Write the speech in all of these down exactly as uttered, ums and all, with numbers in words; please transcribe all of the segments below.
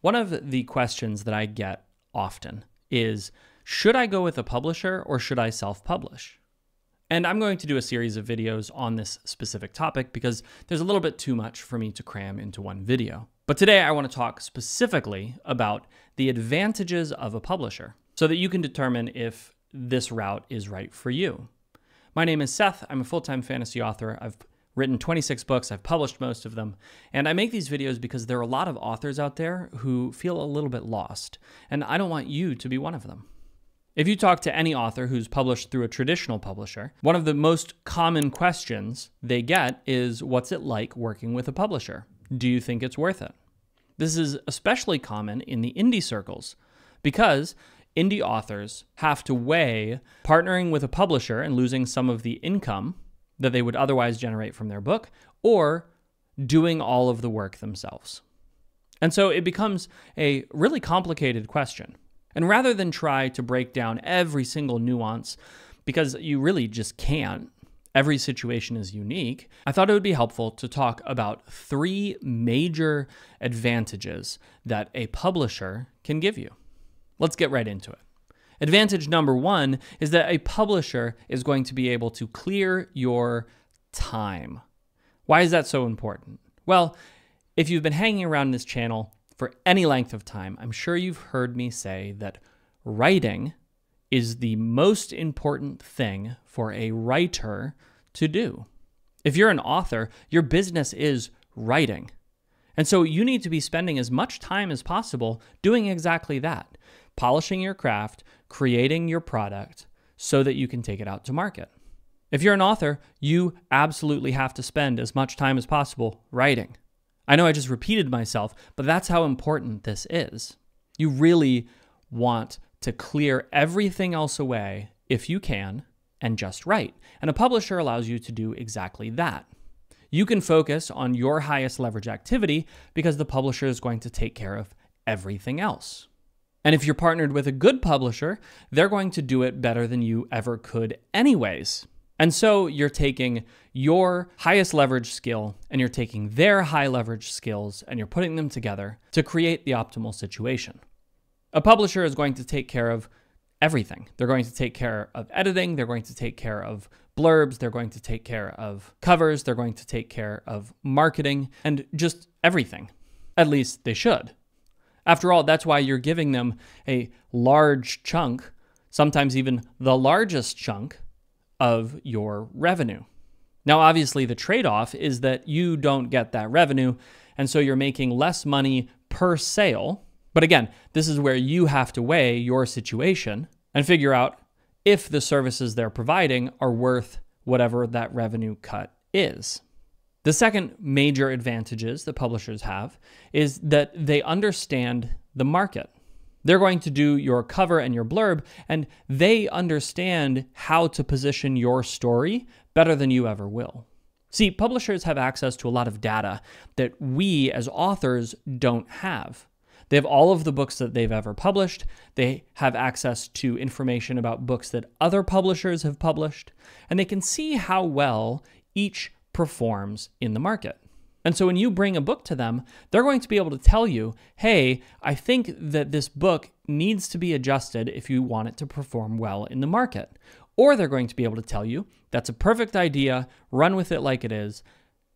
One of the questions that I get often is, should I go with a publisher or should I self-publish? And I'm going to do a series of videos on this specific topic because there's a little bit too much for me to cram into one video. But today I want to talk specifically about the advantages of a publisher so that you can determine if this route is right for you. My name is Seth. I'm a full-time fantasy author. I've written twenty-six books. I've published most of them. And I make these videos because there are a lot of authors out there who feel a little bit lost, and I don't want you to be one of them. If you talk to any author who's published through a traditional publisher, one of the most common questions they get is, what's it like working with a publisher? Do you think it's worth it? This is especially common in the indie circles because indie authors have to weigh partnering with a publisher and losing some of the income that they would otherwise generate from their book, or doing all of the work themselves. And so it becomes a really complicated question. And rather than try to break down every single nuance, because you really just can't, every situation is unique, I thought it would be helpful to talk about three major advantages that a publisher can give you. Let's get right into it. Advantage number one is that a publisher is going to be able to clear your time. Why is that so important? Well, if you've been hanging around this channel for any length of time, I'm sure you've heard me say that writing is the most important thing for a writer to do. If you're an author, your business is writing. And so you need to be spending as much time as possible doing exactly that. Polishing your craft, creating your product so that you can take it out to market. If you're an author, you absolutely have to spend as much time as possible writing. I know I just repeated myself, but that's how important this is. You really want to clear everything else away if you can and just write. And a publisher allows you to do exactly that. You can focus on your highest leverage activity because the publisher is going to take care of everything else. And if you're partnered with a good publisher, they're going to do it better than you ever could anyways. And so you're taking your highest leverage skill and you're taking their high leverage skills and you're putting them together to create the optimal situation. A publisher is going to take care of everything. They're going to take care of editing. They're going to take care of blurbs. They're going to take care of covers. They're going to take care of marketing and just everything. At least they should. After all, that's why you're giving them a large chunk, sometimes even the largest chunk of your revenue. Now, obviously, the trade-off is that you don't get that revenue, and so you're making less money per sale. But again, this is where you have to weigh your situation and figure out if the services they're providing are worth whatever that revenue cut is. The second major advantages that publishers have is that they understand the market. They're going to do your cover and your blurb, and they understand how to position your story better than you ever will. See, publishers have access to a lot of data that we as authors don't have. They have all of the books that they've ever published. They have access to information about books that other publishers have published, and they can see how well each performs in the market. And so when you bring a book to them, they're going to be able to tell you, hey, I think that this book needs to be adjusted if you want it to perform well in the market. Or they're going to be able to tell you, that's a perfect idea, run with it like it is,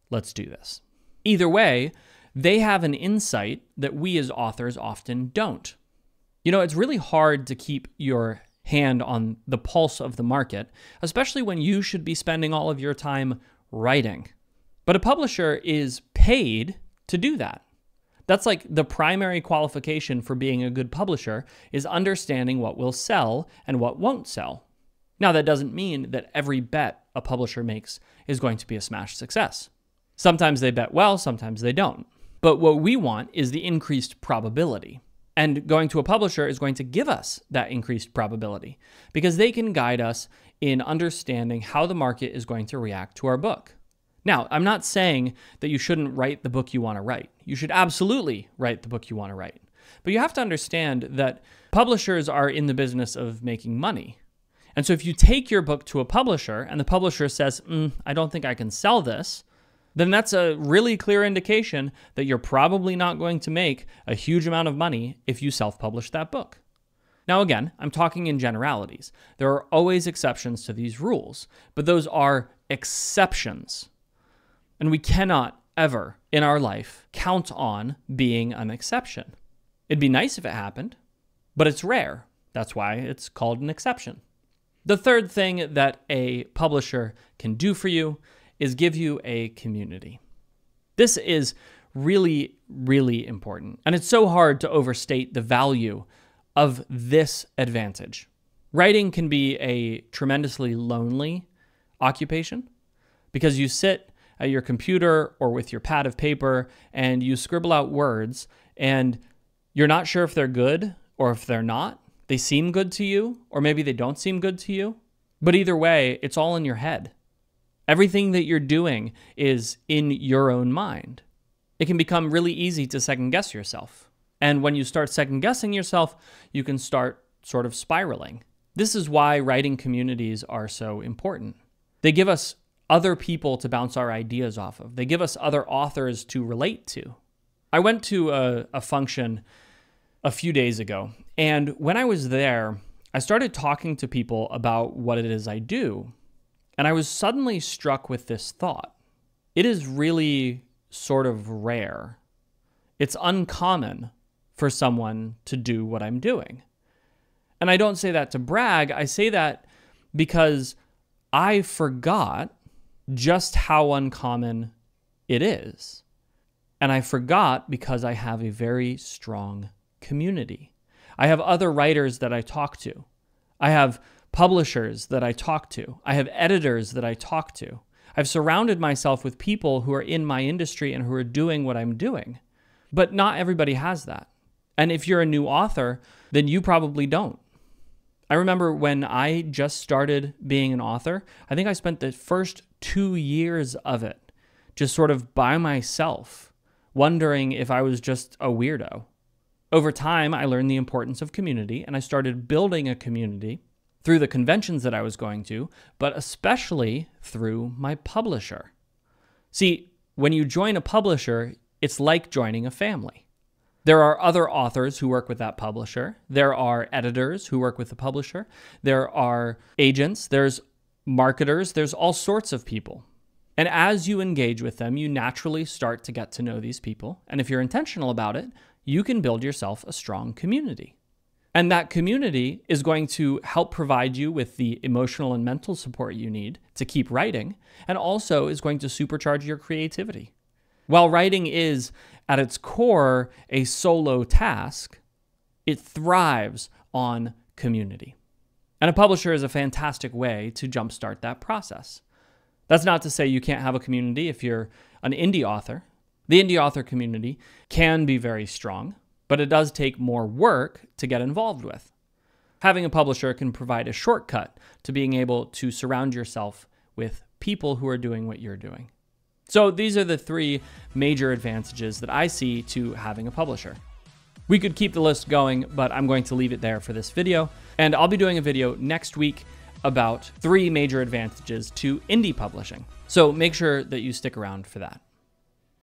let's do this. Either way, they have an insight that we as authors often don't. You know, it's really hard to keep your hand on the pulse of the market, especially when you should be spending all of your time writing. But a publisher is paid to do that. That's like the primary qualification for being a good publisher is understanding what will sell and what won't sell. Now, that doesn't mean that every bet a publisher makes is going to be a smash success. Sometimes they bet well, sometimes they don't. But what we want is the increased probability. And going to a publisher is going to give us that increased probability because they can guide us in understanding how the market is going to react to our book. Now, I'm not saying that you shouldn't write the book you want to write. You should absolutely write the book you want to write. But you have to understand that publishers are in the business of making money. And so if you take your book to a publisher and the publisher says, mm, I don't think I can sell this, then that's a really clear indication that you're probably not going to make a huge amount of money if you self-publish that book. Now, again, I'm talking in generalities. There are always exceptions to these rules, but those are exceptions. And we cannot ever in our life count on being an exception. It'd be nice if it happened, but it's rare. That's why it's called an exception. The third thing that a publisher can do for you is give you a community. This is really, really important. And it's so hard to overstate the value of this advantage. Writing can be a tremendously lonely occupation because you sit at your computer or with your pad of paper and you scribble out words and you're not sure if they're good or if they're not. They seem good to you, or maybe they don't seem good to you. But either way, it's all in your head. Everything that you're doing is in your own mind. It can become really easy to second guess yourself. And when you start second guessing yourself, you can start sort of spiraling. This is why writing communities are so important. They give us other people to bounce our ideas off of. They give us other authors to relate to. I went to a, a function a few days ago, and when I was there, I started talking to people about what it is I do. And I was suddenly struck with this thought. It is really sort of rare. It's uncommon for someone to do what I'm doing. And I don't say that to brag. I say that because I forgot just how uncommon it is. And I forgot because I have a very strong community. I have other writers that I talk to. I have publishers that I talk to. I have editors that I talk to. I've surrounded myself with people who are in my industry and who are doing what I'm doing. But not everybody has that. And if you're a new author, then you probably don't. I remember when I just started being an author, I think I spent the first two years of it just sort of by myself, wondering if I was just a weirdo. Over time, I learned the importance of community, and I started building a community through the conventions that I was going to, but especially through my publisher. See, when you join a publisher, it's like joining a family. There are other authors who work with that publisher. There are editors who work with the publisher. There are agents, there's marketers, there's all sorts of people. And as you engage with them, you naturally start to get to know these people. And if you're intentional about it, you can build yourself a strong community. And that community is going to help provide you with the emotional and mental support you need to keep writing, and also is going to supercharge your creativity. While writing is, at its core, a solo task, it thrives on community. And a publisher is a fantastic way to jumpstart that process. That's not to say you can't have a community if you're an indie author. The indie author community can be very strong, but it does take more work to get involved with. Having a publisher can provide a shortcut to being able to surround yourself with people who are doing what you're doing. So these are the three major advantages that I see to having a publisher. We could keep the list going, but I'm going to leave it there for this video. And I'll be doing a video next week about three major advantages to indie publishing. So make sure that you stick around for that.